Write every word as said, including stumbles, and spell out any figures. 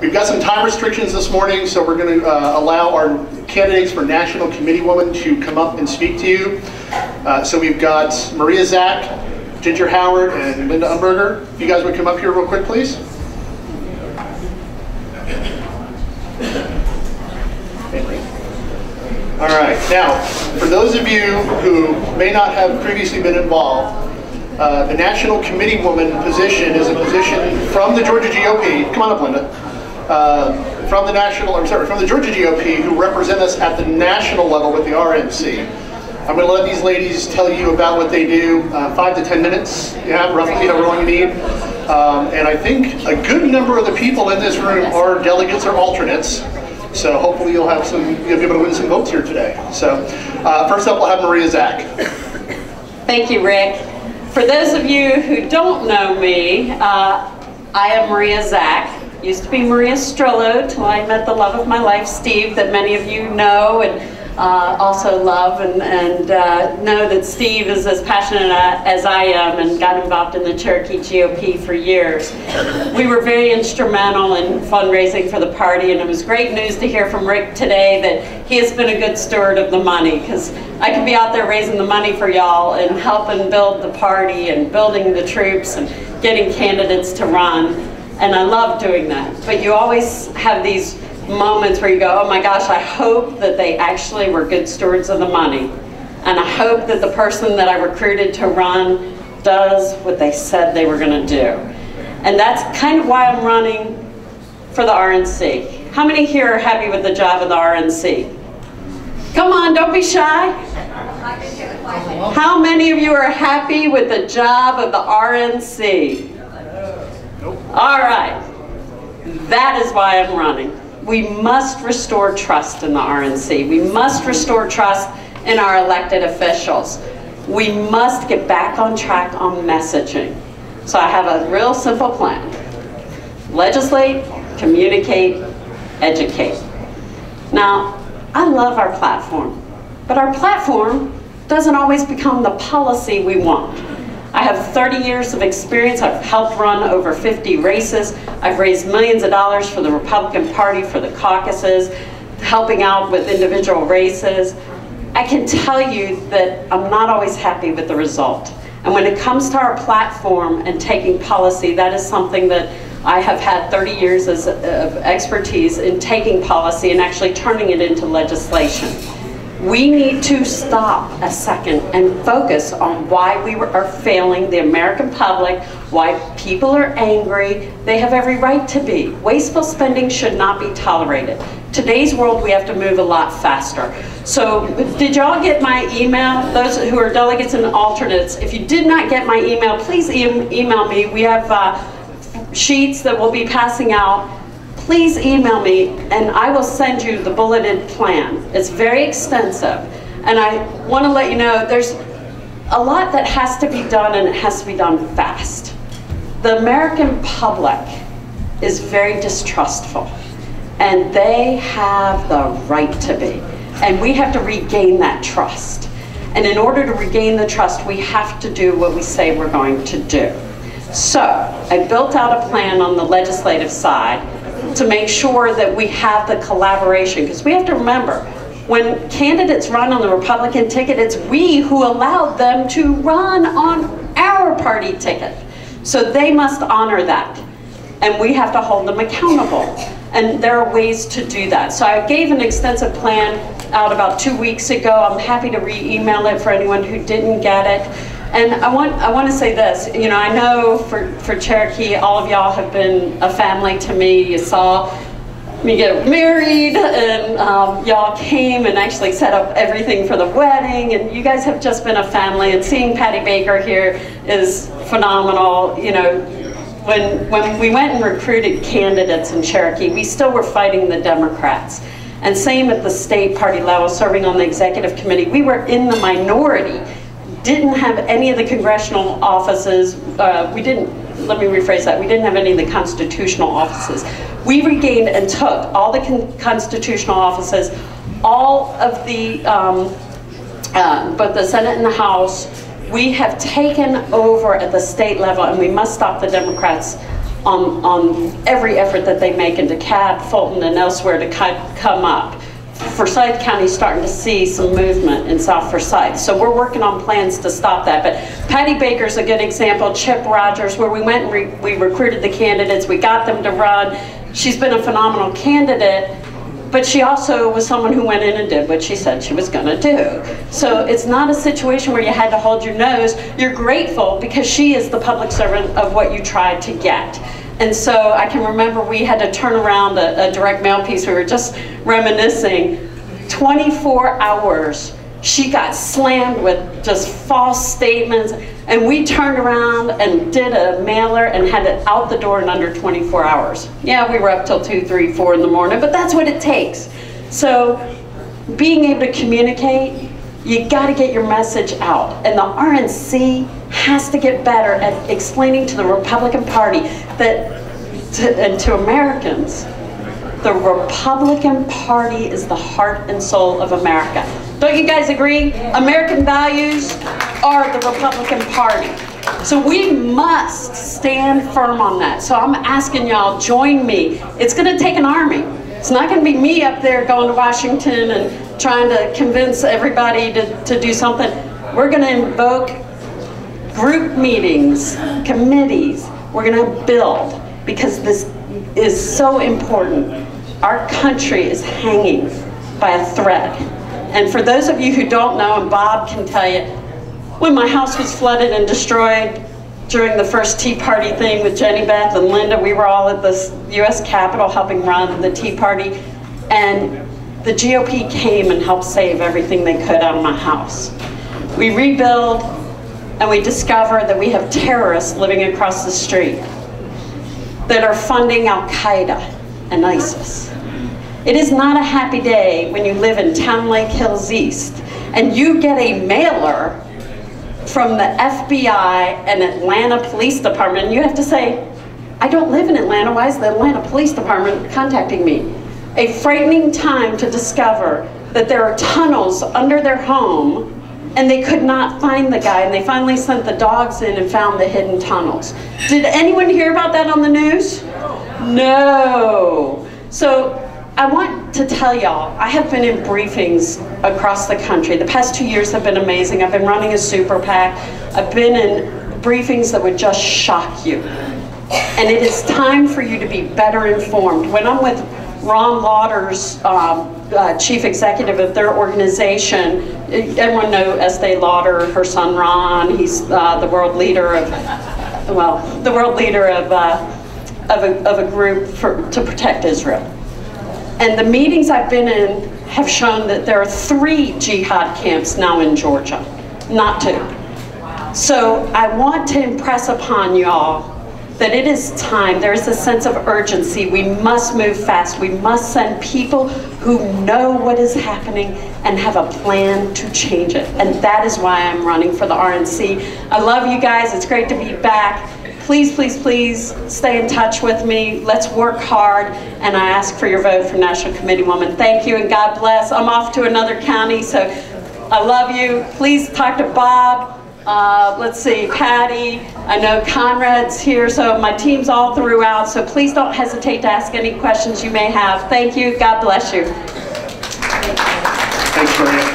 We've got some time restrictions this morning, so we're going to uh, allow our candidates for National Committee Woman to come up and speak to you. Uh, so we've got Maria Zack, Ginger Howard, and Linda Umberger. If you guys would come up here real quick, please. All right, now, for those of you who may not have previously been involved, uh, the National Committee Woman position is a position from the Georgia G O P, come on up, Linda, uh, from the National, I'm sorry, from the Georgia G O P, who represent us at the national level with the R N C. I'm going to let these ladies tell you about what they do, uh, five to ten minutes, yeah, roughly, however long you need. Um, and I think a good number of the people in this room are delegates or alternates. So hopefully you'll have some, you'll be able to win some votes here today. So uh, first up, we'll have Maria Zack. Thank you, Rick. For those of you who don't know me, uh, I am Maria Zack. Used to be Maria Strollo till I met the love of my life, Steve, that many of you know and uh, also love, and, and uh, know that Steve is as passionate as I am and got involved in the Cherokee G O P for years. We were very instrumental in fundraising for the party, and it was great news to hear from Rick today that he has been a good steward of the money, because I could be out there raising the money for y'all and helping build the party and building the troops and getting candidates to run. And I love doing that. But you always have these moments where you go, oh my gosh, I hope that they actually were good stewards of the money. And I hope that the person that I recruited to run does what they said they were going to do. And that's kind of why I'm running for the R N C. How many here are happy with the job of the R N C? Come on, don't be shy. How many of you are happy with the job of the R N C? All right, that is why I'm running. We must restore trust in the R N C. We must restore trust in our elected officials. We must get back on track on messaging. So I have a real simple plan. Legislate, communicate, educate. Now, I love our platform, but our platform doesn't always become the policy we want. I have thirty years of experience. I've helped run over fifty races. I've raised millions of dollars for the Republican Party, for the caucuses, helping out with individual races. I can tell you that I'm not always happy with the result. And when it comes to our platform and taking policy, that is something that I have had thirty years of expertise in, taking policy and actually turning it into legislation. We need to stop a second and focus on why we are failing the American public, why people are angry. They have every right to be. Wasteful spending should not be tolerated. Today's world, we have to move a lot faster. So did y'all get my email? Those who are delegates and alternates, if you did not get my email, please e email me. We have uh, sheets that we'll be passing out. Please email me and I will send you the bulleted plan. It's very extensive. And I want to let you know there's a lot that has to be done, and it has to be done fast. The American public is very distrustful, and they have the right to be. And we have to regain that trust. And in order to regain the trust, we have to do what we say we're going to do. So I built out a plan on the legislative side to make sure that we have the collaboration, because we have to remember, when candidates run on the Republican ticket, it's we who allowed them to run on our party ticket. So they must honor that, and we have to hold them accountable. And there are ways to do that. So I gave an extensive plan out about two weeks ago. I'm happy to re-email it for anyone who didn't get it. And I want, I want to say this, you know, I know for, for Cherokee, all of y'all have been a family to me. You saw me get married, and um, y'all came and actually set up everything for the wedding, and you guys have just been a family, and seeing Patty Baker here is phenomenal. You know, when, when we went and recruited candidates in Cherokee, we still were fighting the Democrats. And same at the state party level, serving on the executive committee, we were in the minority. Didn't have any of the congressional offices, uh, we didn't, let me rephrase that, we didn't have any of the constitutional offices. We regained and took all the con constitutional offices, all of the, um, uh, but the Senate and the House, we have taken over at the state level, and we must stop the Democrats on, on every effort that they make in DeKalb, Fulton, and elsewhere to come up. Forsyth County is starting to see some movement in South Forsyth. So we're working on plans to stop that. But Patty Baker's a good example, Chip Rogers, where we went and re we recruited the candidates, we got them to run. She's been a phenomenal candidate, but she also was someone who went in and did what she said she was gonna do. So it's not a situation where you had to hold your nose. You're grateful because she is the public servant of what you tried to get. And so I can remember we had to turn around a, a direct mail piece. We were just reminiscing. twenty-four hours, she got slammed with just false statements. And we turned around and did a mailer and had it out the door in under twenty-four hours. Yeah, we were up till two, three, four in the morning, but that's what it takes. So being able to communicate, you gotta get your message out. And the R N C has to get better at explaining to the Republican Party that, to, and to Americans, the Republican Party is the heart and soul of America. Don't you guys agree? American values are the Republican Party. So we must stand firm on that. So I'm asking y'all, join me. It's gonna take an army. It's not gonna be me up there going to Washington and trying to convince everybody to, to do something. We're gonna invoke group meetings, committees. We're gonna build, because this is so important. Our country is hanging by a thread. And for those of you who don't know, and Bob can tell you, when my house was flooded and destroyed during the first Tea Party thing with Jenny Beth and Linda, we were all at the U S Capitol helping run the Tea Party. And the G O P came and helped save everything they could out of my house. We rebuild, and we discover that we have terrorists living across the street that are funding Al-Qaeda and ISIS. It is not a happy day when you live in Town Lake Hills East and you get a mailer from the F B I and Atlanta Police Department, and you have to say, I don't live in Atlanta, why is the Atlanta Police Department contacting me? A frightening time to discover that there are tunnels under their home and they could not find the guy, and they finally sent the dogs in and found the hidden tunnels. Did anyone hear about that on the news? No. So I want to tell y'all, I have been in briefings across the country. The past two years have been amazing. I've been running a super PAC. I've been in briefings that would just shock you. And it is time for you to be better informed. When I'm with Ron Lauder's um, uh, chief executive of their organization. Everyone knows Estee Lauder, her son Ron. He's uh, the world leader of, well, the world leader of uh, of, a, of a group for, to protect Israel. And the meetings I've been in have shown that there are three jihad camps now in Georgia, not two. So I want to impress upon y'all that it is time. There is a sense of urgency. We must move fast. We must send people who know what is happening and have a plan to change it. And that is why I'm running for the R N C. I love you guys. It's great to be back. Please, please, please stay in touch with me. Let's work hard. And I ask for your vote for National Committee Woman. Thank you and God bless. I'm off to another county, so I love you. Please talk to Bob. Uh, let's see, Patty, I know Conrad's here, so my team's all throughout, so please don't hesitate to ask any questions you may have. Thank you, God bless you. Thanks, Maria.